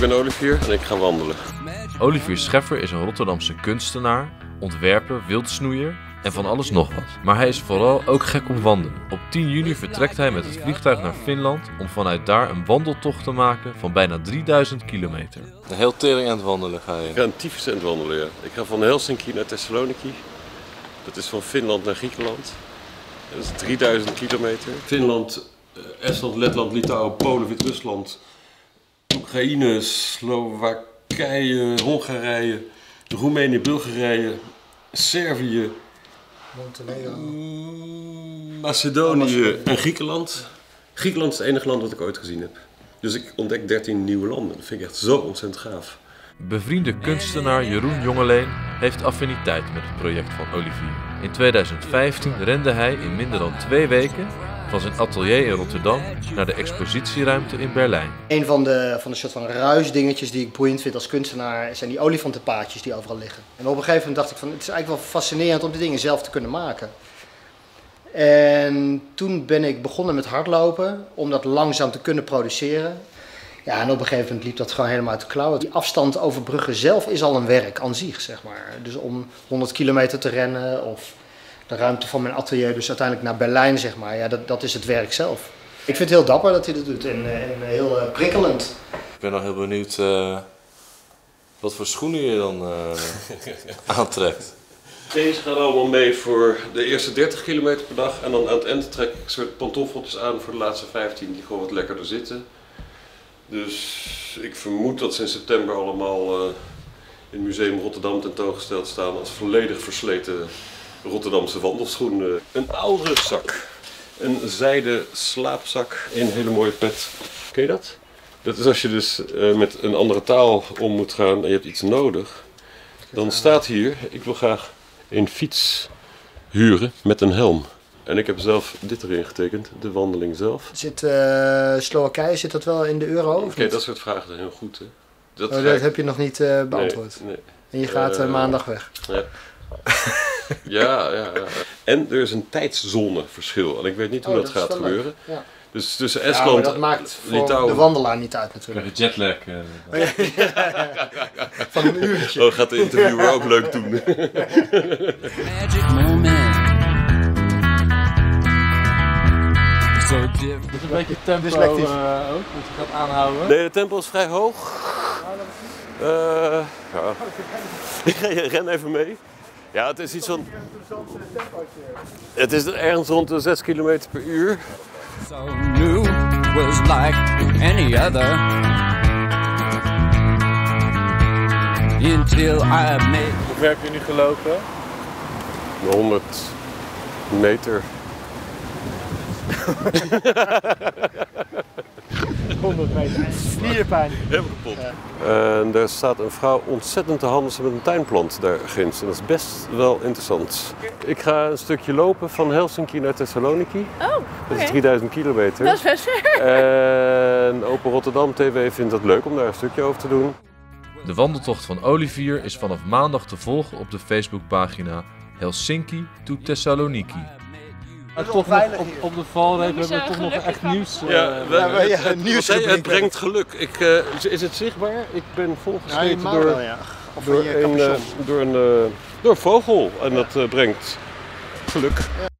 Ik ben Olivier en ik ga wandelen. Olivier Scheffer is een Rotterdamse kunstenaar, ontwerper, wildsnoeier en van alles nog wat. Maar hij is vooral ook gek op wandelen. Op 10 juni vertrekt hij met het vliegtuig naar Finland om vanuit daar een wandeltocht te maken van bijna 3000 kilometer. Een heel tering aan het wandelen ga je. Ik ga een tyfus aan het wandelen, ja. Ik ga van Helsinki naar Thessaloniki. Dat is van Finland naar Griekenland. Dat is 3000 kilometer. Finland, Estland, Letland, Litouwen, Polen, Wit-Rusland, Oekraïne, Slowakije, Hongarije, Roemenië, Bulgarije, Servië, Montenegro, Macedonië en Griekenland. Griekenland is het enige land dat ik ooit gezien heb. Dus ik ontdek 13 nieuwe landen. Dat vind ik echt zo ontzettend gaaf. Bevriende kunstenaar Jeroen Jongeleen heeft affiniteit met het project van Olivier. In 2015 rende hij in minder dan 2 weken van zijn atelier in Rotterdam naar de expositieruimte in Berlijn. Een van de soort van ruisdingetjes die ik boeiend vind als kunstenaar zijn die olifantenpaadjes die overal liggen. En op een gegeven moment dacht ik van, het is eigenlijk wel fascinerend om die dingen zelf te kunnen maken. En toen ben ik begonnen met hardlopen om dat langzaam te kunnen produceren. Ja, en op een gegeven moment liep dat gewoon helemaal uit de klauwen. Die afstand overbruggen zelf is al een werk aan zich, zeg maar. Dus om 100 kilometer te rennen of de ruimte van mijn atelier, dus uiteindelijk naar Berlijn, zeg maar. Ja, dat is het werk zelf. Ik vind het heel dapper dat hij dat doet en heel prikkelend. Ik ben nog heel benieuwd wat voor schoenen je dan aantrekt. Deze gaan allemaal mee voor de eerste 30 kilometer per dag. En dan aan het eind trek ik een soort pantoffeltjes aan voor de laatste 15 die gewoon wat lekkerder zitten. Dus ik vermoed dat ze in september allemaal in het Museum Rotterdam tentoongesteld staan als volledig versleten Rotterdamse wandelschoenen. Een oude zak, een zijden slaapzak in een hele mooie pet. Ken je dat? Dat is als je dus met een andere taal om moet gaan en je hebt iets nodig. Dan staat hier, ik wil graag een fiets huren met een helm. En ik heb zelf dit erin getekend, de wandeling zelf. Zit Slowakije, zit dat wel in de euro? Oké, dat soort vragen zijn heel goed. Hè? Dat heb je nog niet beantwoord. Nee. En je gaat maandag weg. Ja. Ja. En er is een tijdzoneverschil. En ik weet niet hoe dat gaat gebeuren. Ja. Dus tussen Estland en Litouwen. Dat maakt voor de wandelaar niet uit natuurlijk. Krijg je jetlag. Ja. Van een uurtje. Oh, gaat de interviewer ook leuk doen. Dit is een beetje tempo ook, dus je gaat aanhouden. Nee, de tempo is vrij hoog. Ja. Ren even mee. Ja, het is iets van... Het is ergens rond de 6 km per uur. So new was like any other. Until I made... Hoe ver heb je nu gelopen? 100 meter. 100 meter, spierpijn. Helemaal kapot. Ja. En daar staat een vrouw ontzettend te handelen met een tuinplant daar ginds. En dat is best wel interessant. Ik ga een stukje lopen van Helsinki naar Thessaloniki. Oh, okay. Dat is 3000 kilometer. Dat is best ver. En Open Rotterdam TV vindt het leuk om daar een stukje over te doen. De wandeltocht van Olivier is vanaf maandag te volgen op de Facebookpagina Helsinki to Thessaloniki. Toch nog op de valreep hebben we toch nog echt nieuws. Nieuws. Het brengt geluk. Is het zichtbaar? Ik ben volgesneden door een vogel en dat brengt geluk. Ja.